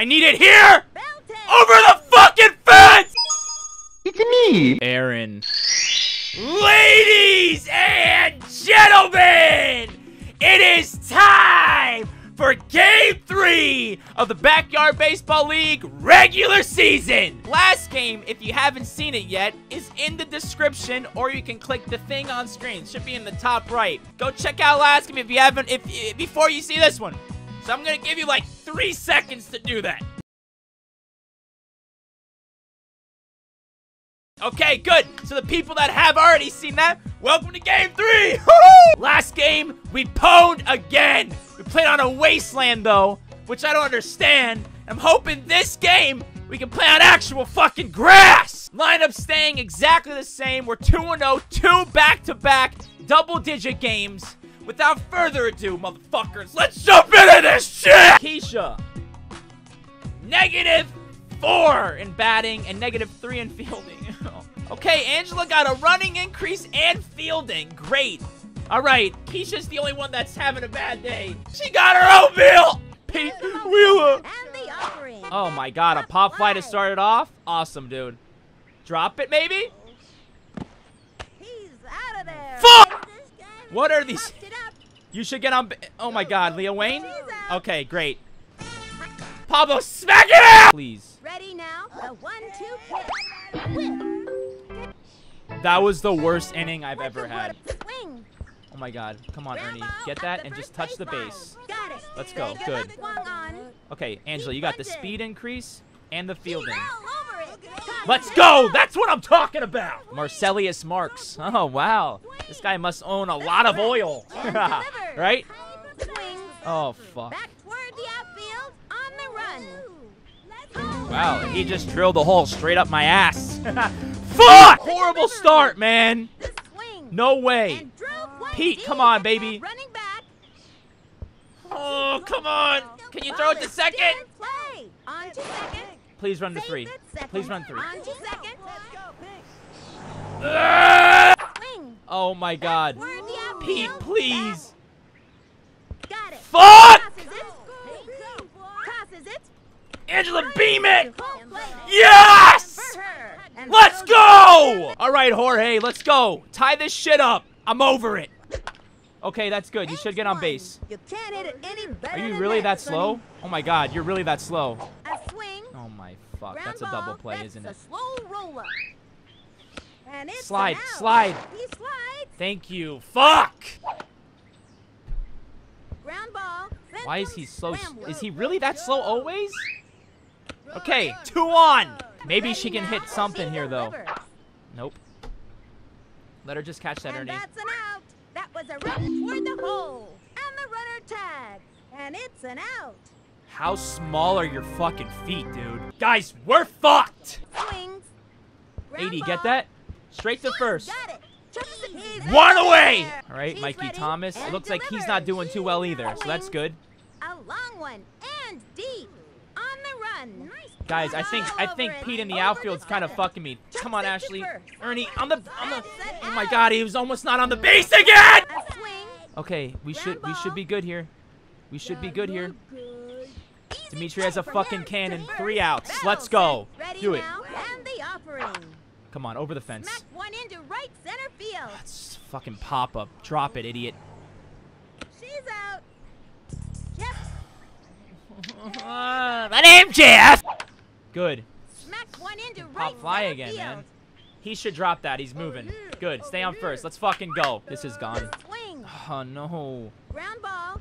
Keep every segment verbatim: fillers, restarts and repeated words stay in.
I need it here! Over the fucking fence! It's me, Aaron. Ladies and gentlemen, it is time for game three of the Backyard Baseball League regular season. Last game, if you haven't seen it yet, is in the description, or you can click the thing on screen. It should be in the top right. Go check out last game if you haven't, if, if before you see this one. So I'm gonna give you like three seconds to do that. Okay, good. So the people that have already seen that, welcome to game three. Last game, we pwned again. We played on a wasteland, though, which I don't understand. I'm hoping this game, we can play on actual fucking grass. Lineup staying exactly the same. We're two and oh, two back-to-back double-digit games. Without further ado, motherfuckers, let's jump into this shit! Keisha, negative four in batting and negative three in fielding. Okay, Angela got a running increase and fielding. Great. All right, Keisha's the only one that's having a bad day. She got her own meal. Pete Wheeler. Oh my God, a pop fly to start it off. Awesome, dude. Drop it, maybe. He's out of there. Fuck! What are these? You should get on. Oh my God, Leah Wayne. Okay, great. Pablo, smack it out! Please. Ready now? A one two. That was the worst inning I've ever had. Oh my God. Come on, Ernie. Get that and just touch the base. Let's go. Good. Okay, Angela, you got the speed increase and the fielding. Let's go! That's what I'm talking about! Marcelius Marks. Oh, wow. This guy must own a lot of oil. Right? Oh, fuck. Wow, he just drilled a hole straight up my ass. Fuck! Horrible start, man. No way. Pete, come on, baby. Oh, come on. Can you throw it to second? Please run to three. Please run three. Oh, my God. Pete, please. Fuck! Angela, beam it! Yes! Let's go! All right, Jorge, let's go. Tie this shit up. I'm over it. Okay, that's good. You should get on base. Are you really that slow? Oh, my God. You're really that slow. Oh, my fuck. That's a double play, isn't it? Slide. Slide. Thank you. Fuck! Why is he so... Is he really that slow always? Okay, two on. Maybe she can hit something here, though. Nope. Let her just catch that, Ernie. That's an out. That was a run toward the hole. And the runner tag. And it's an out. How small are your fucking feet, dude? Guys, we're fucked. eighty, get that? Straight to first. One away. All right, Mikey Thomas. It looks like he's not doing too well either, so that's good. A long one and deep. Guys, I think I think Pete in the outfield's kind of fucking me. Come on, Ashley. Ernie, I'm the, I'm the. Oh my God, he was almost not on the base again. Okay, we should we should be good here. We should be good here. Dimitri has a fucking cannon. Three outs. Let's go. Do it. Come on, over the fence. Let's fucking pop up. Drop it, idiot. She's out. Uh, my name's Jeff. Good. Pop fly again, man. He should drop that. He's moving. Good. Stay on first. Let's fucking go. This is gone. Oh no.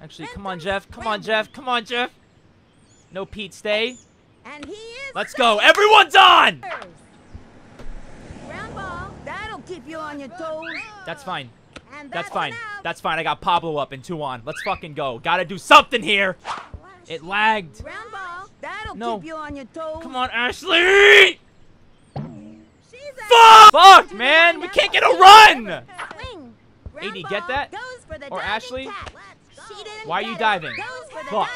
Actually, come on, Jeff. Come on, Jeff. Come on, Jeff. No, Pete, stay. Let's go. Everyone's on. That'll keep you on your toes. That's fine. That's fine. That's fine. I got Pablo up and two on. Let's fucking go. Gotta do something here. It lagged. Round ball. That'll no. Keep you on your toes. Come on, Ashley! Fuck! Fuck, man! We can't get a run! eighty, get that? Or Ashley? Why are you diving? Fuck.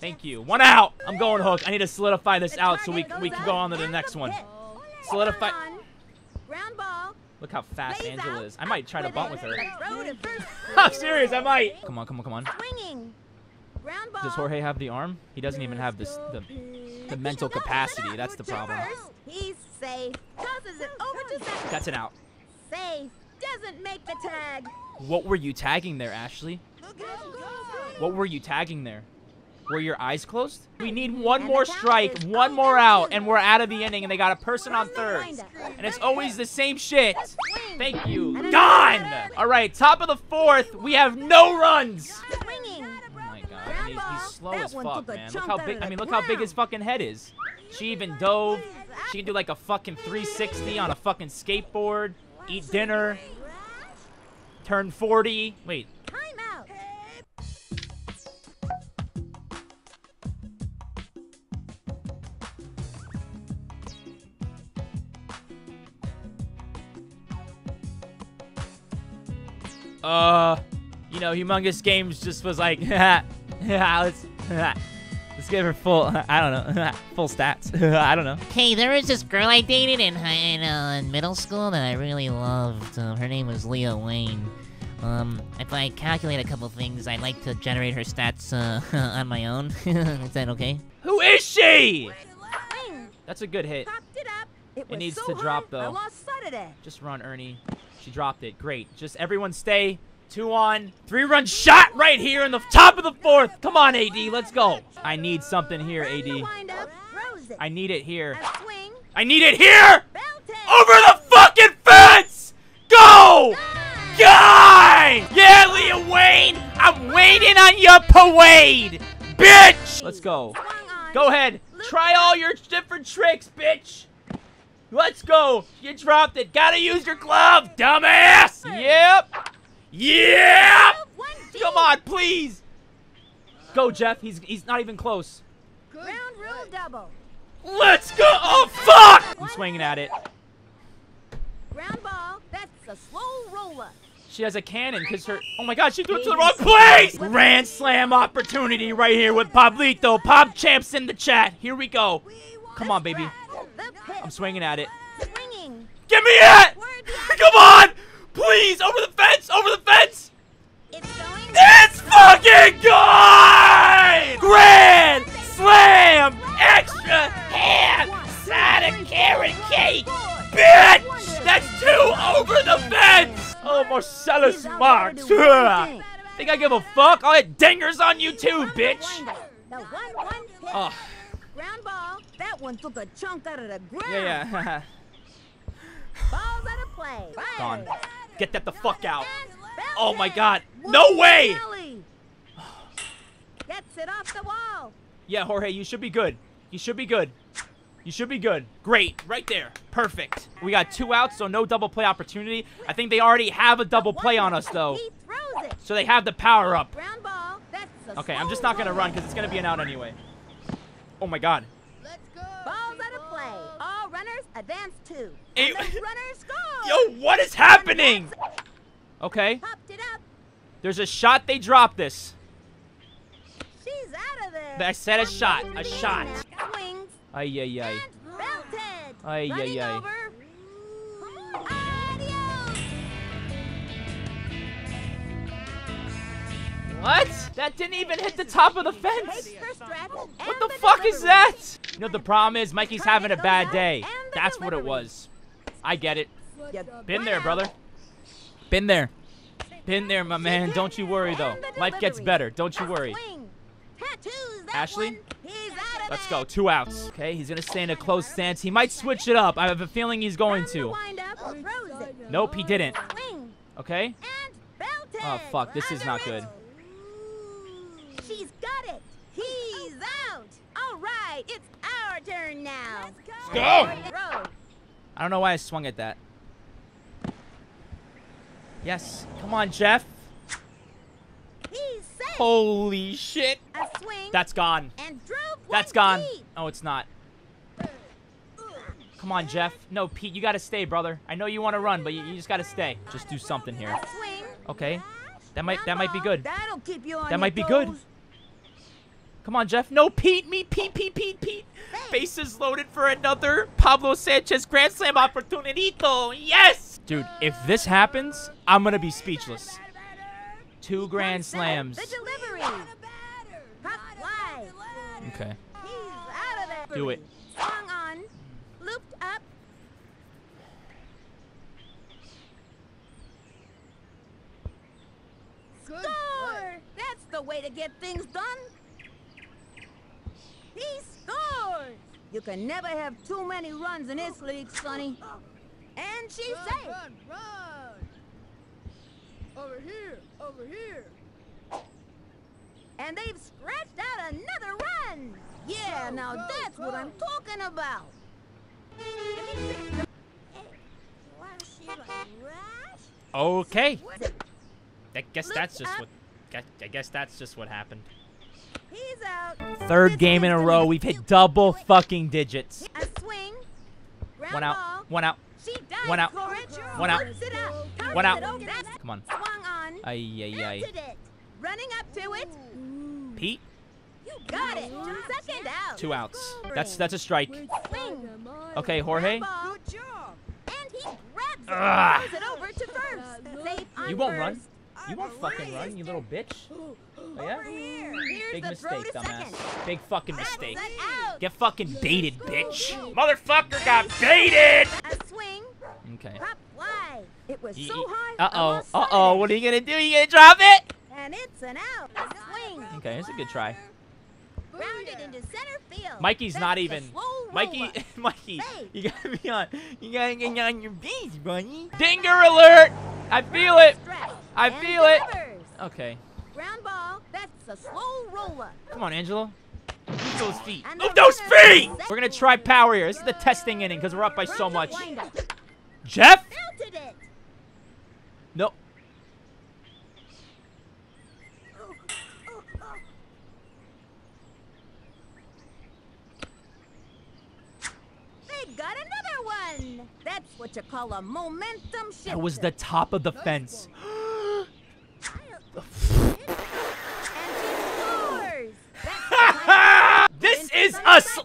Thank you. One out. I'm going hook. I need to solidify this out so we, we can go on to the next one. Solidify. Look how fast Angela is. I might try to bunt with her. I'm serious, I might. Come on, come on, come on. does Jorge have the arm? He doesn't even have this the, the mental capacity. That's the problem. He's safe. Tosses it over to second. That's an out. Safe. Doesn't make the tag. What were you tagging there, Ashley? What were you tagging there? Were your eyes closed? We need one more strike, one more out, and we're out of the inning, and they got a person on third. And it's always the same shit. Thank you. Gone! All right, top of the fourth. We have no runs. Oh, my God. He's, he's slow as fuck, man. Look how big, I mean, look how big his fucking head is. She even dove. She can do like a fucking three sixty on a fucking skateboard, eat dinner, turn forty. Wait. Uh, you know, Humongous Games just was like, let's, let's give her full, I don't know, full stats. I don't know. Hey, there was this girl I dated in high, in, uh, in middle school that I really loved. Uh, her name was Leah Wayne. Um, if I calculate a couple things, I'd like to generate her stats uh, on my own. Is that okay? Who is she? That's a good hit. It, up. it, it needs so to hard, drop though. I lost sight of that. Just run, Ernie. She dropped it. Great. Just everyone stay. Two on. Three-run shot right here in the top of the fourth. Come on, A D. Let's go. I need something here, A D. I need it here. I need it here! Over the fucking fence! Go! God! Yeah, Leah Wayne! I'm waiting on your parade! Bitch! Let's go. Go ahead. Try all your different tricks, bitch! Let's go! You dropped it! Gotta use your glove, dumbass! Yep! Yep! Come on, please! Go, Jeff. He's he's not even close. Ground rule double. Let's go! Oh, fuck! I'm swinging at it. Ground ball. That's a slow roller. She has a cannon because her... Oh, my God. She threw it to the wrong place! Grand slam opportunity right here with Pablito. Pop champs in the chat. Here we go. Come on, baby. I'm swinging at it. Swinging. Give me it! Come on! Please! Over the fence! Over the fence! It's, going it's fucking gone! Grand slam! Extra hand! Side of carrot cake! Bitch! That's two over the fence! Oh, Marcellus Marks! Think I give a fuck? I'll hit dingers on you too, bitch! Oh. Ground ball. That one took a chunk out of the ground. Yeah, yeah. Balls out of play. Gone. Get that the fuck out. Oh my God. No way. Gets it off the wall. Yeah, Jorge, you should be good. You should be good. You should be good. Great. Right there. Perfect. We got two outs, so no double play opportunity. I think they already have a double play on us, though. So they have the power up. Okay, I'm just not going to run because it's going to be an out anyway. Oh my God. Let's go. Balls out of play. All runners advance two. Eight runners score. Yo, what is happening? Okay. Popped it up. There's a shot. They dropped this. She's out of there. I said a shot. A shot. Wings. Ay, ay, ay. Belted. Ay, ay, ay. What? That didn't even hit the top of the fence. What the fuck is that? You know, the problem is Mikey's having a bad day. That's what it was. I get it. Been there, brother. Been there. Been there, my man. Don't you worry, though. Life gets better. Don't you worry. Ashley? Let's go. Two outs. Okay, he's going to stay in a close stance. He might switch it up. I have a feeling he's going to. Nope, he didn't. Okay. Oh, fuck. This is not good. She's got it. He's out. All right, it's our turn now. Let's go. Go. I don't know why I swung at that. Yes. Come on, Jeff. He's safe. Holy shit. A swing. That's gone. And drove That's gone. Deep. Oh, it's not. Come on, Jeff. No, Pete, you got to stay, brother. I know you want to run, but you, you just got to stay. Just do something here. A swing. Okay. That might that might be good. That'll keep you on that might be toes. Good. Come on, Jeff. No, Pete, me, Pete, Pete, Pete, Pete. Bases loaded for another Pablo Sanchez Grand Slam opportunito. Yes! Dude, if this happens, I'm going to be speechless. Two Grand Slams. Okay. He's out of there. Do it. Swung on, looped up. Good. Score! That's the way to get things done. He scores! You can never have too many runs in this league, Sonny. And she's run, safe. Run, run! Over here, over here. And they've scratched out another run. Yeah, go, now go, that's go. What I'm talking about. Okay. I guess Look that's just up. what. I guess that's just what happened. He's out. Third game in a row, we've hit double fucking digits. A swing. One out. One out. One out. One out. One out. Come on. Ay, ay, ay. Running up to it. Pete. You got it. Second out. Two outs. That's that's a strike. Okay, Jorge. Ugh. You won't run. You won't fucking run, you little bitch. Oh, yeah? Big mistake, dumbass. Big fucking mistake. Get fucking baited, bitch. Motherfucker got baited! Okay. Uh-oh. Uh-oh. What are you gonna do? You gonna drop it? And it's an out. Okay, it's a good try. Rounded into center field. Mikey's not even. Mikey, Mikey, you gotta be on. You gotta get on your bees, bunny. Dinger alert! I feel it. I feel it. Okay. Ground ball. That's a slow roller. Come on, Angelo. Move those feet. Move those feet! We're gonna try power here. This is the testing inning because we're up by so much. Jeff? No. Got another one. That's what you call a momentum shift. That was the top of the fence. And she scores. This is us.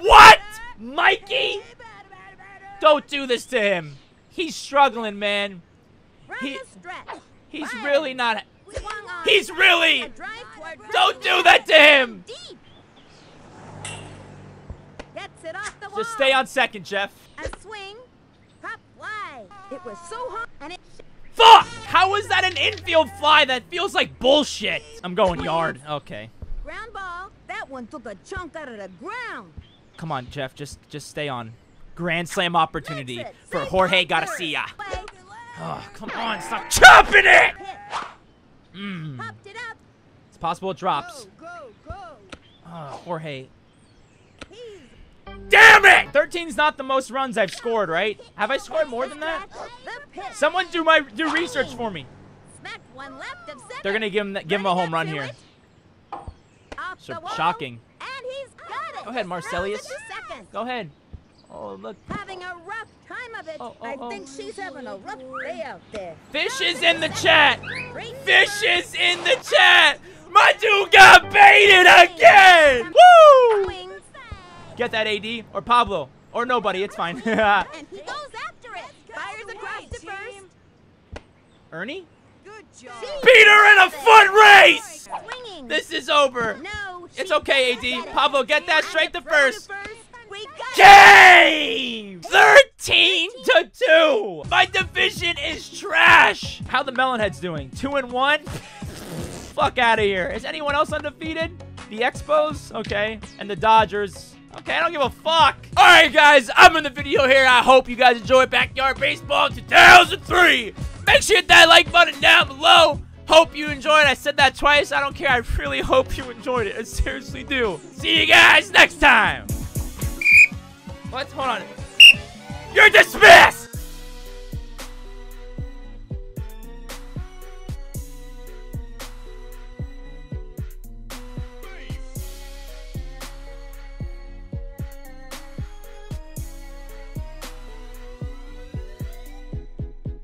What, Mikey? Don't do this to him. He's struggling, man. He, he's really not. He's really. Don't do that to him. Gets it off the wall. Just stay on second, Jeff. A swing, pop fly. It was so hot and it. Fuck! How is that an infield fly? That feels like bullshit. I'm going yard. Okay. Ground ball. That one took a chunk out of the ground. Come on, Jeff. Just, just stay on. Grand slam opportunity for Jorge Garcia. Oh, come on! Stop chopping it! Mm. Popped it up. It's possible it drops. Oh, Jorge. Damn it! thirteen's not the most runs I've scored, right? Have I scored more than that? Someone do my do research for me. They're gonna give him give him a home run here. So shocking. Go ahead, Marcellus. Go ahead. Oh look. Having a rough time of it. I think she's having a rough day out there. Fish is in the chat. Fish is in the chat. My dude got baited again. Woo! Get that A D or Pablo or nobody. It's fine. And he goes after it. Fires across to first. Ernie? Good job. Beat her in a foot race. Swinging. This is over. No, it's okay, A D. Pablo, get that straight to first. Game thirteen to two. My division is trash. How the Melonheads doing? Two and one. Fuck out of here. Is anyone else undefeated? The Expos, okay, and the Dodgers. Okay, I don't give a fuck. All right, guys, I'm in the video here. I hope you guys enjoyed Backyard Baseball two thousand three. Make sure you hit that like button down below. Hope you enjoyed. I said that twice. I don't care. I really hope you enjoyed it. I seriously do. See you guys next time. What? Hold on. You're dismissed.